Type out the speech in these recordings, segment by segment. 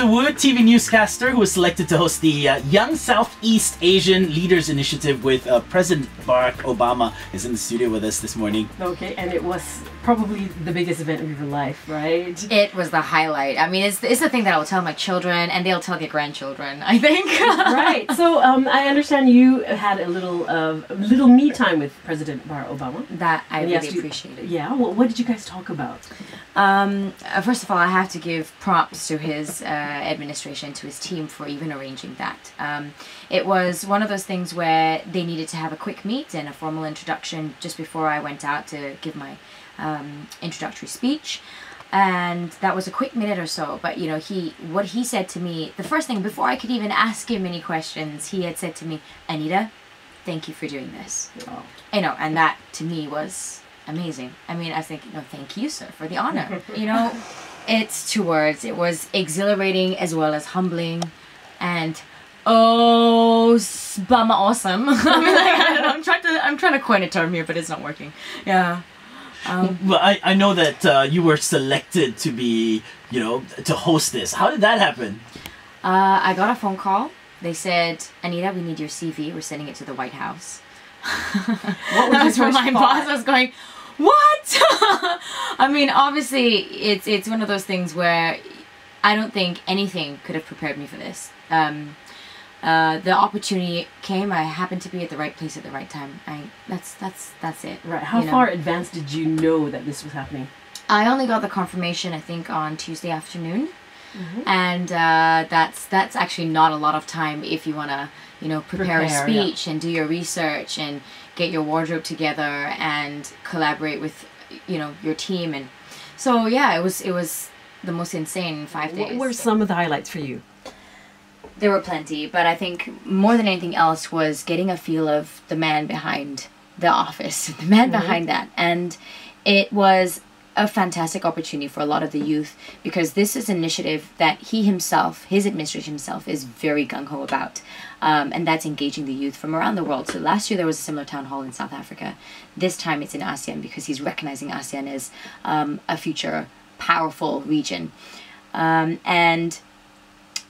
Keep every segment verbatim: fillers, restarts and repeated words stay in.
Anita Woo, T V newscaster, who was selected to host the uh, Young Southeast Asian Leaders Initiative with uh, President Barack Obama, is in the studio with us this morning. Okay, and it was probably the biggest event of your life, right? It was the highlight. I mean, it's, it's the thing that I'll tell my children, and they'll tell their grandchildren, I think. Right. So um, I understand you had a little uh, little me time with President Barack Obama. That I and really appreciated. Yeah. Well, what did you guys talk about? Um, first of all, I have to give props to his uh, administration, to his team, for even arranging that. Um, it was one of those things where they needed to have a quick meet and a formal introduction just before I went out to give my um, introductory speech, and that was a quick minute or so. But you know, he what he said to me, the first thing before I could even ask him any questions, he had said to me, "Anita, thank you for doing this." Oh. You know, and that to me was amazing. I mean, I think, no, thank you, sir, for the honor. You know, it's two words. It was exhilarating as well as humbling, and oh, bummer awesome. I mean, like, I don't know, I'm trying to I'm trying to coin a term here, but it's not working. Yeah. Um, well, I I know that uh, you were selected to be, you know, to host this. How did that happen? Uh, I got a phone call. They said, "Anita, we need your C V. We're sending it to the White House." What was your my boss was going, "What?" I mean, obviously, it's it's one of those things where I don't think anything could have prepared me for this. Um, uh, the opportunity came. I happened to be at the right place at the right time. I that's that's that's it. Right. How far advanced did you know that this was happening? I only got the confirmation, I think, on Tuesday afternoon. Mm-hmm. And uh, that's that's actually not a lot of time if you want to, you know, prepare, prepare a speech, yeah, and do your research and get your wardrobe together and collaborate with, you know, your team. And so yeah, it was it was the most insane five days. What were some of the highlights for you? There were plenty, but I think more than anything else was getting a feel of the man behind the office, the man mm-hmm. behind that, and it was a fantastic opportunity for a lot of the youth, because this is an initiative that he himself, his administration himself, is very gung-ho about, um, and that's engaging the youth from around the world. So last year there was a similar town hall in South Africa. This time it's in ASEAN, because he's recognizing ASEAN as um, a future powerful region, um, and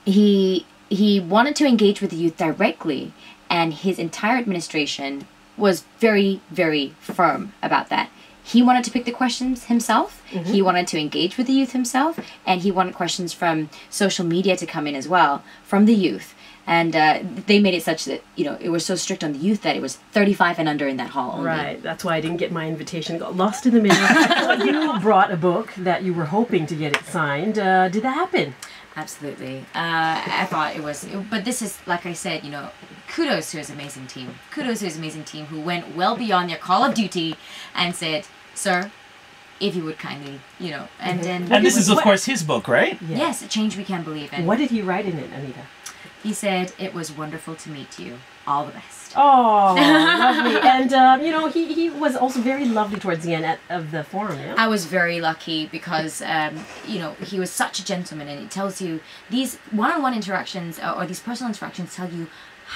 he he wanted to engage with the youth directly, and his entire administration was very, very firm about that. He wanted to pick the questions himself, mm-hmm. he wanted to engage with the youth himself, and he wanted questions from social media to come in as well, from the youth. And uh, they made it such that, you know, it was so strict on the youth that it was thirty-five and under in that hall only. Right, that's why I didn't get my invitation, got lost in the middle. Well, you brought a book that you were hoping to get it signed. Uh, did that happen? Absolutely. Uh, I thought it was, it, but this is, like I said, you know, kudos to his amazing team. Kudos to his amazing team who went well beyond their call of duty and said, "Sir, if you would kindly, you know," and then... And this is, of course, his book, right? Yeah. Yes, A Change We Can Believe In. What did he write in it, Anita? He said, "It was wonderful to meet you. All the best." Oh, lovely. And, um, you know, he, he was also very lovely towards the end at, of the forum, yeah? I was very lucky because, um, you know, he was such a gentleman, and it tells you, these one-on-one interactions or, or these personal interactions tell you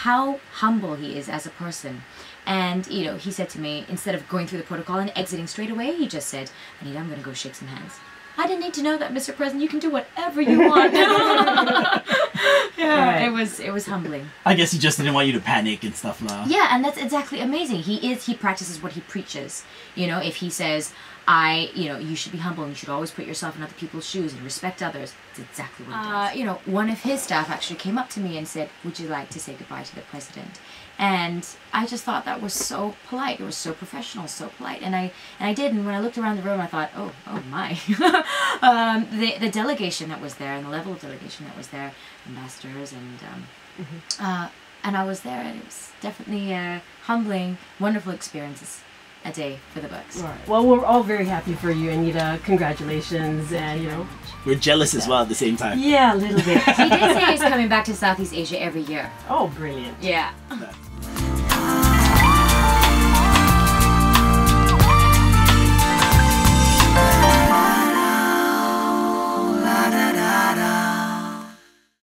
how humble he is as a person. And, you know, he said to me, instead of going through the protocol and exiting straight away, he just said, "Anita, I'm going to go shake some hands." I didn't need to know that, Mister President. You can do whatever you want. Yeah, right. It was it was humbling. I guess he just didn't want you to panic and stuff now. Yeah, and that's exactly amazing. He is he practices what he preaches. You know, if he says, I, you know, you should be humble and you should always put yourself in other people's shoes and respect others, it's exactly what he uh, does. You know, one of his staff actually came up to me and said, "Would you like to say goodbye to the president?" And I just thought that was so polite. It was so professional, so polite. And I and I did. And when I looked around the room, I thought, oh, oh my. um, the the delegation that was there and the level of delegation that was there, ambassadors and um, mm-hmm. uh, and I was there, and it was definitely uh, humbling, wonderful experiences. A day for the books. Right. Well, we're all very happy for you, Anita. Congratulations. Thank and you know, we're jealous as well at the same time. Yeah, a little bit. He did say he's coming back to Southeast Asia every year. Oh, brilliant. Yeah.